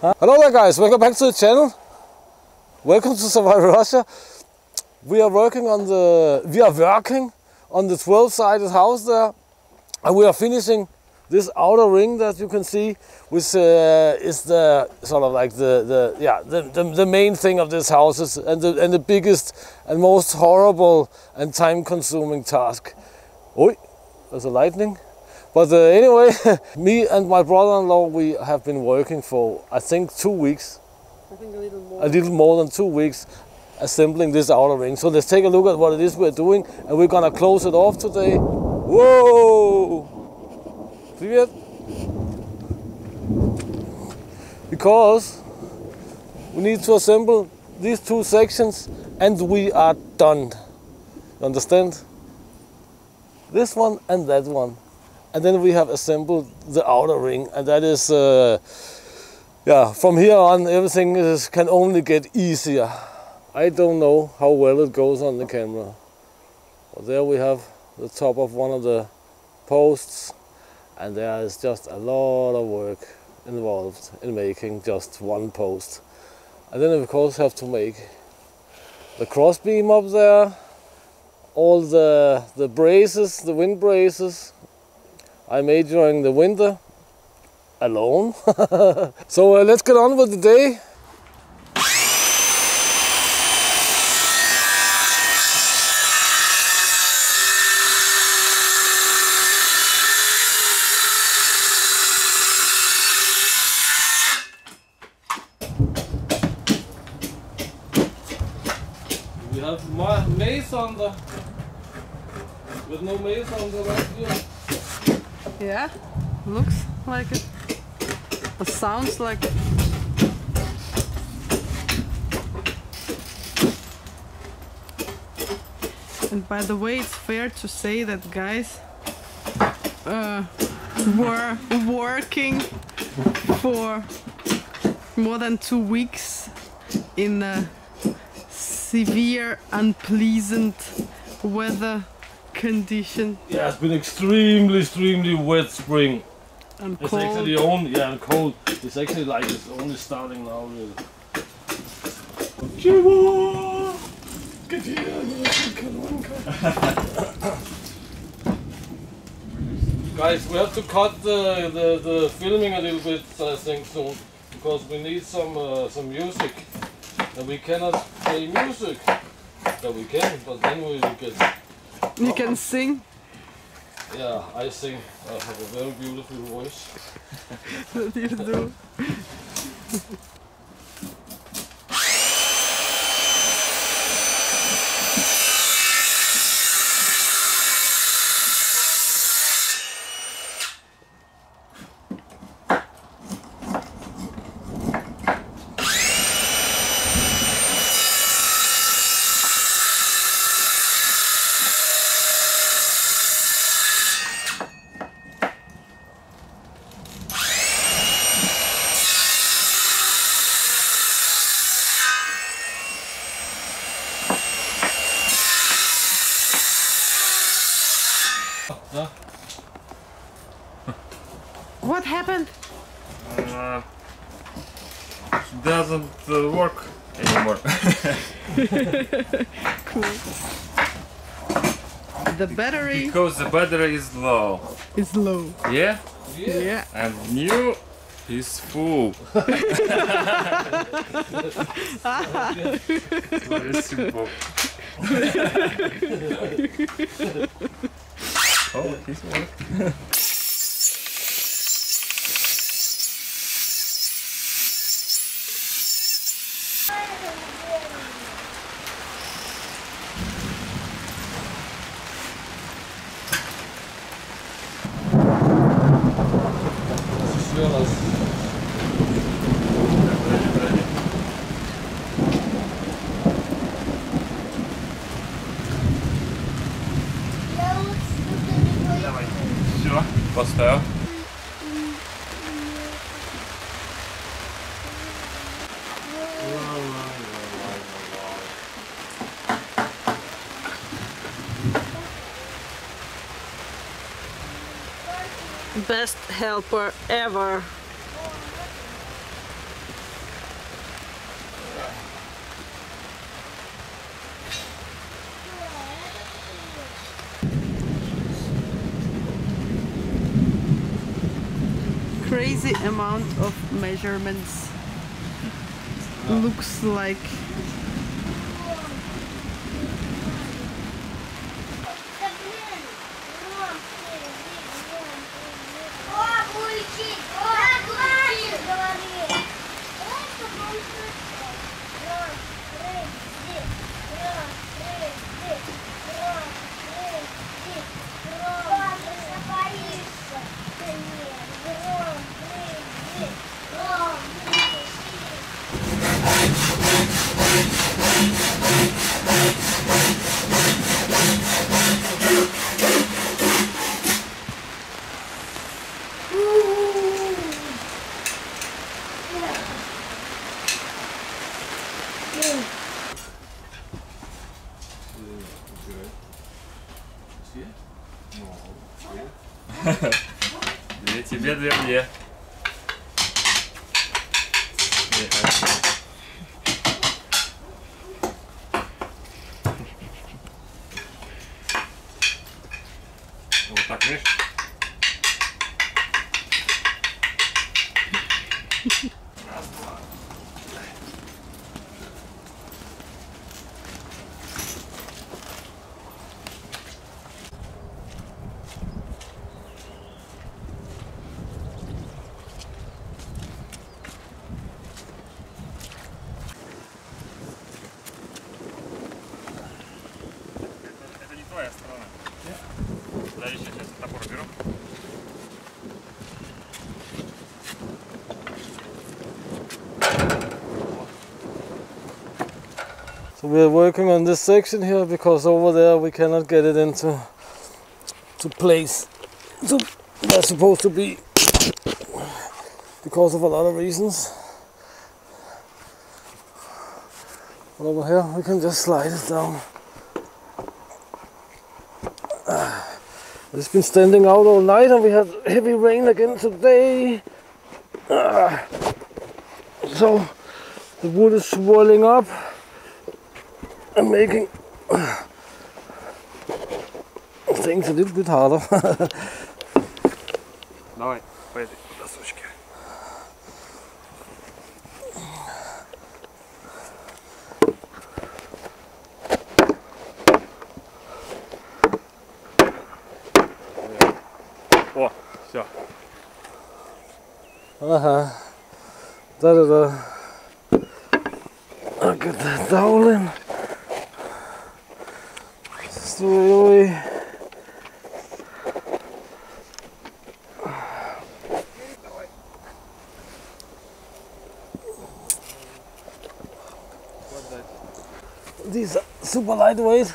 Hello there guys, welcome back to the channel. Welcome to Survival Russia. We are working on the 12-sided house there, and we are finishing this outer ring that you can see, which is the sort of like the main thing of this house, is, and the biggest and most horrible and time-consuming task. Oi, there's a lightning. But anyway, me and my brother-in-law, we have been working for, I think, 2 weeks. I think a little more than 2 weeks, assembling this outer ring. So let's take a look at what it is we're doing, and we're gonna close it off today. Whoa! Привет! Because we need to assemble these two sections, and we are done. You understand? This one and that one. And then we have assembled the outer ring, and that is, yeah, from here on everything can only get easier. I don't know how well it goes on the camera. But there we have the top of one of the posts, and there is just a lot of work involved in making just one post. And then of course have to make the crossbeam up there, all the braces, the wind braces, I made during the winter, alone. So let's get on with the day. We have maze on the... With no maze on the right here. Yeah, looks like it, or sounds like it. And by the way, it's fair to say that guys were working for more than 2 weeks in severe, unpleasant weather condition. Yeah, it's been extremely wet spring. And it's cold. Actually only, yeah, and cold. It's actually like it's only starting now really. Guys, we have to cut the filming a little bit, I think, soon, because we need some music, and we cannot play music. That we can, but then we get. You can sing? Yeah, I sing. I have a very beautiful voice. That you do. What happened? She doesn't work anymore. Cool. The battery... Because the battery is low. It's low. Yeah? Yeah. Yeah. And new is full. Very simple. Oh, he's working. Поставил. Best helper ever. crazy amount of measurements. Looks like Для тебя, для меня. Вот так, видишь? Раз, два. So we are working on this section here because over there we cannot get it into place. So that's supposed to be because of a lot of reasons. But over here we can just slide it down. It's been standing out all night and we had heavy rain again today. So the wood is swirling up. I'm making things a little bit harder. Давай, по этой досочке. О, все. Ага. Да-да-да. Look at the dowling. Slowly. These are super lightweight.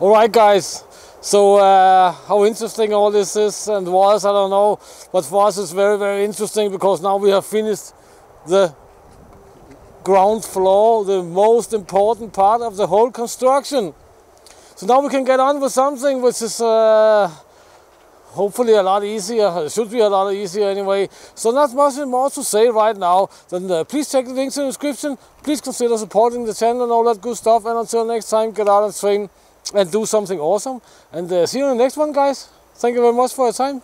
Alright guys, so how interesting all this is and was, I don't know, but for us it's very, very interesting, because now we have finished the ground floor, the most important part of the whole construction. So now we can get on with something which is hopefully a lot easier. It should be a lot easier anyway. So not much more to say right now than please check the links in the description, please consider supporting the channel and all that good stuff, and until next time, get out and train and do something awesome, and see you in the next one guys. Thank you very much for your time.